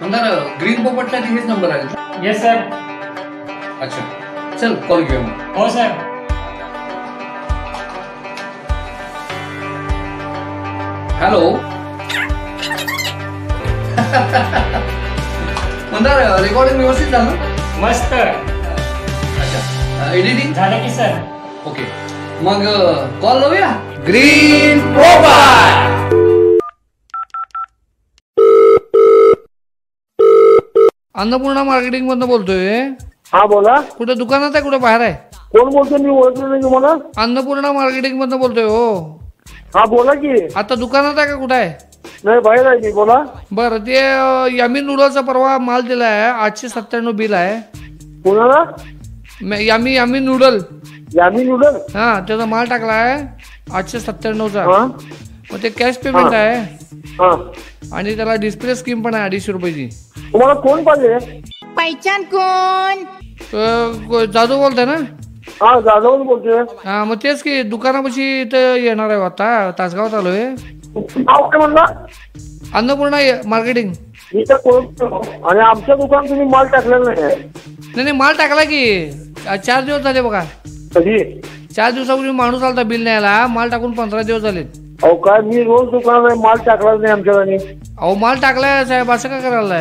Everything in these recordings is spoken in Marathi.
म्हणतात ग्रीन पोपटला हेच नंबर आहे. येस साहेब. अच्छा चल कॉल घेऊ. हो साहेब. हॅलो म्हणतात रेकॉर्डिंग व्यवस्थित झालं. मस्त. अच्छा एडिटिंग झालं की सर. ओके मग कॉल लावूया. ग्रीन पोपट अन्नपूर्णा मार्केटिंग मधून बोलतोय. हा बोला. कुठे दुकानात आहे कुठे बाहेर आहे? कोण बोलतोय? मी ओळखलं नाही तुम्हाला. अन्नपूर्णा मार्केटिंग मधून बोलतोय. हो हा बोला की. आता दुकानात आहे का कुठे आहे? नाही बाहेर आहे मी. बोला. बर ते यामी नूडलचा परवा माल दिलाय 897 बिल आहे. कोणाला? Yummy yummy noodle. Yummy noodle हा त्याचा माल टाकलाय 897चा. मग ते कॅश पेमेंट आहे आणि त्याला डिस्प्ले स्कीम पण आहे 250 रुपयाची. तुम्हाला कोण पाहिजे? पहिचान कोण? जाधव बोलताय ना? हा जाधव बोलतोय. हा मग तेच की दुकानापाशी इथं येणार आहे. आता तासगावात आलोय. अन्नपूर्णा मार्केटिंग. आणि आमच्या दुकान तुम्ही माल टाकलेला नाही? नाही माल टाकला की 4 दिवस झाले बघा. कधी? 4 दिवसापूर्वी माणूस आलता बिल न्यायला. माल टाकून 15 दिवस झाले. अहो काय मी रोज दुकानात माल टाकला नाही आमच्याकडे. अहो माल टाकलाय साहेब असं काय करायला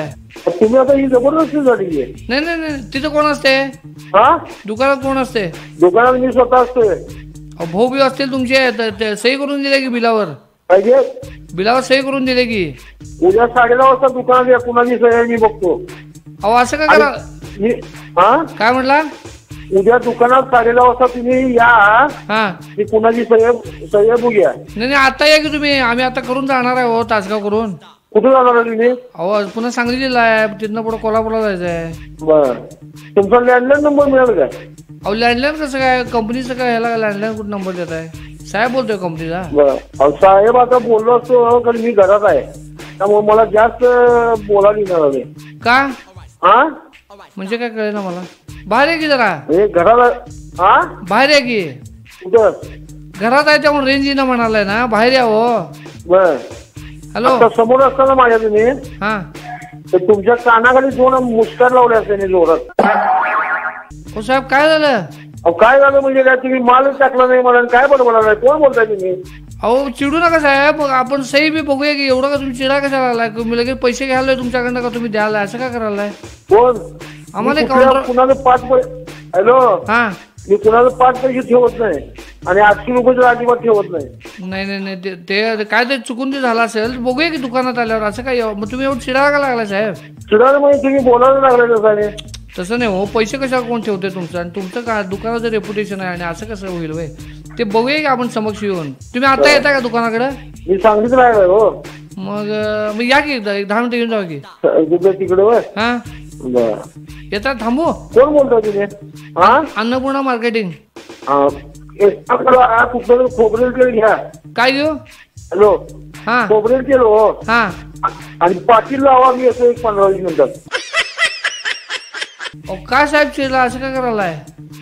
तुम्ही? आता ही जबरदस्ती झाली. नाही नाही नाही तिथं कोण असते? हा दुकानात कोण असते? दुकानात मी स्वतः असतोय. भाऊ बी असतील तुमचे. सही करून दिले की बिलावर? पाहिजे बिलावर सही करून दिले की. उद्या 9:30 वाजता दुकानात या. कुणाची सही आहे मी बघतो. अहो असं काय करा. हा काय म्हटला? उद्या दुकानात 9:30 वाजता तुम्ही या. ती कुणाची सही आहे बघूया. नाही आता या की तुम्ही. आम्ही आता करून जाणार आहे. हो तासगाव करून कुठे जाणार आहे तुम्ही? अहो पुन्हा सांगली जिल्हा आहे. तिथनं पुढे कोल्हापूरला जायचंय. बर तुमचा लँडलाईन नंबर मिळाल का? अहो लँडलाईन कसं काय कंपनीचं काय ह्याला लँडलाईन कुठे नंबर देत आहे? साहेब बोलतोय कंपनीचा. बरं अहो साहेब आता बोललो असतो कारण मी घरात आहे त्यामुळे मला जास्त बोलायला येणार आहे. का? हा म्हणजे काय कळे ना मला. बाहेर आहे की जरा. हे घराला. हा बाहेर आहे की. कुठं? घरात आहे त्यामुळे रेंज येणं म्हणालाय ना. बाहेर या. हो बर. हॅलो समोर असताना माझ्या तुम्ही तुमच्या कानाखाली दोन मुस्कार लावले असते जोरात. हो साहेब काय झालं? अहो काय झालं म्हणजे काय? तुम्ही मालच टाकला नाही मला. काय बरोबर नाही. कोण बोलताय तुम्ही? अहो चिडू नका साहेब. आपण सही बी बघूया की. एवढा का तुम्ही चिडा कशा लागलाय? तुम्ही लगेच पैसे घ्यायला तुमच्याकडनं का तुम्ही द्यायला असं काय करायलाय? कोण आम्हाला कुणाचं 5 पैसे? हॅलो हा मी कुणाचं 5 पैसे ठेवत नाही आणि 800 रुपये अजिबात ठेवत नाही. नाही नाही नाही ते काय ते चुकून ते झालं असेल. बघूया की दुकानात आल्यावर. असं काय मग तुम्ही एवढं चिडायला का लागला साहेब? चिडायला म्हणजे तुम्ही बोलायला लागलाय. तसं नाही हो. पैसे कशा कोण ठेवते तुमचं? आणि तुमचं का दुकानाचं रेप्युटेशन आहे आणि असं कसं होईल वय? ते बघूया की आपण समक्ष येऊन. तुम्ही आता येता का दुकानाकडे? मी सांगितलं नाही. हो मग मग या की एकदा. 10 मिनिटं येऊन जाऊ की तिकडे. हा येतात थांबू. कोण बोलतो तुम्ही? हा अन्नपूर्णा मार्केटिंग. खोबरेल तेल घ्या. काय घेऊ? हॅलो हा खोबरेल तेल. हो हा आणि पाटील लावा. मी येतो 15 मिनिटात. काय साहेब चिडला असं काय करायला?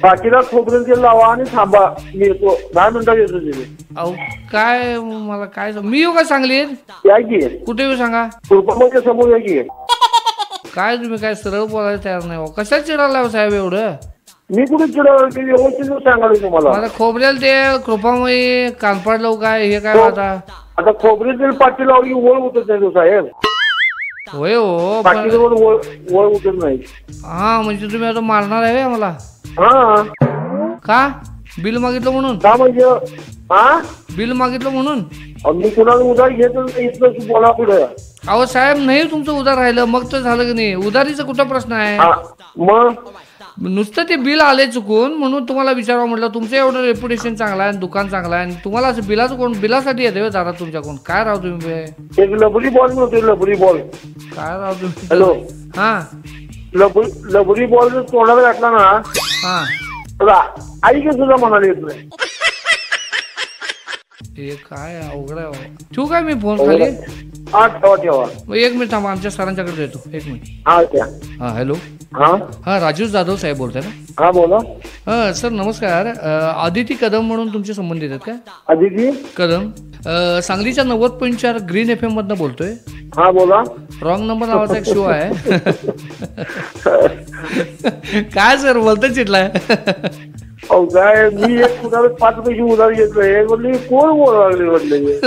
पाटीला खोबरेल तेल लावा आणि थांबा. मी येतो 10 मिनिटात येतो तिथे. अहो काय मला काय मी येऊ का सांगलीत? या की. कुठे येऊ सांगा? कृपया समोर या की. काय तुम्ही काय सरळ बोलायला तयार नाही. कशात चिडायला हो साहेब एवढं? मी कुठे चिडवलं तुम्हाला? मला खोबरेल तेल कृपामयी कानपाड लावू काय हे काय? आता खोबरेल तेल पाटील लावली ओळ उतरत नाही तो साहेब. होय हो पाटील ओळ उतरत नाही. हा म्हणजे तुम्ही आता मारणार आहे मला? हा का बिल मागितलं म्हणून? का म्हणजे हा बिल मागितलं म्हणून मी कुणाला उधार घेत बोला पुढे. अहो साहेब नाही तुमचं उधार राहिलं मग तर झालं की नाही. उधारीचा कुठं प्रश्न आहे? मग नुसतं ते बिल आले चुकून म्हणून तुम्हाला विचारावा म्हटलं. तुमचं एवढं रेप्युटेशन चांगलं आहे दुकान चांगलं आहे आणि तुम्हाला असं बिलाच कोण बिलासाठी येते दादा तुमच्याकडून? काय राव तुम्ही लबरी बॉल म्हणतो. लबरी बॉल काय राव तुम्ही? हॅलो हा लबरी बॉल जर तोंडाला घातला ना हा आई कसं सुद्धा म्हणाले येत नाही. एक काय अवघड आहे ठोकाय मी फोन खाली 8 ठेवा ठेवा मग एक मिनिट थांबा आमच्या सरांच्याकडे देतो एक मिनिट हा क्या हां हॅलो हां हां राजू जाधव साहेब बोलताय ना हां बोला हां सर नमस्कार आदिती कदम म्हणून तुमचे संबंधित आहेत का आदिती कदम सांगलीच्या 90.4 ग्रीन एफएम मधून बोलतोय हां बोला रॉंग नंबर नावाचा एक शो आहे काय सर बोलता चिडलाय अवघाय मी एक कुणाला 5 पैसे उधार घेतोय बोलली कोण बोलायला लागले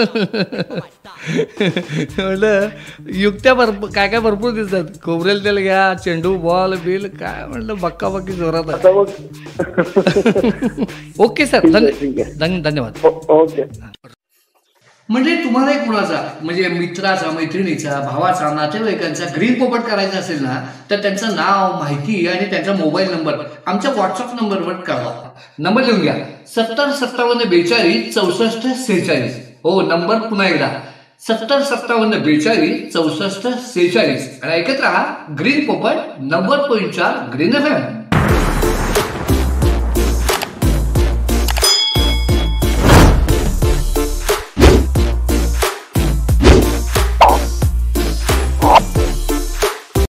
म्हटलं युक्त्या भरपूर काय काय भरपूर दिसतात खोबरेल तेल घ्या चेंडू बॉल बिल काय म्हटलं बक्काबक्की जोरात आहे ओके सर धन्यवाद ओके म्हणजे तुम्हाला एक कुणाचा म्हणजे मित्राचा मैत्रिणीचा भावाचा नातेवाईकांचा ग्रीन पोपट करायचा असेल ना तर त्यांचं नाव माहिती आणि त्यांचा मोबाईल नंबर आमच्या व्हॉट्सअप नंबरवर कळवा नंबर लिहून घ्या 70 57 42 64 46 हो नंबर पुन्हा एकदा 70 57 42 64 46 आणि ऐकत राहा ग्रीन पोपट 90.4 ग्रीन एफएम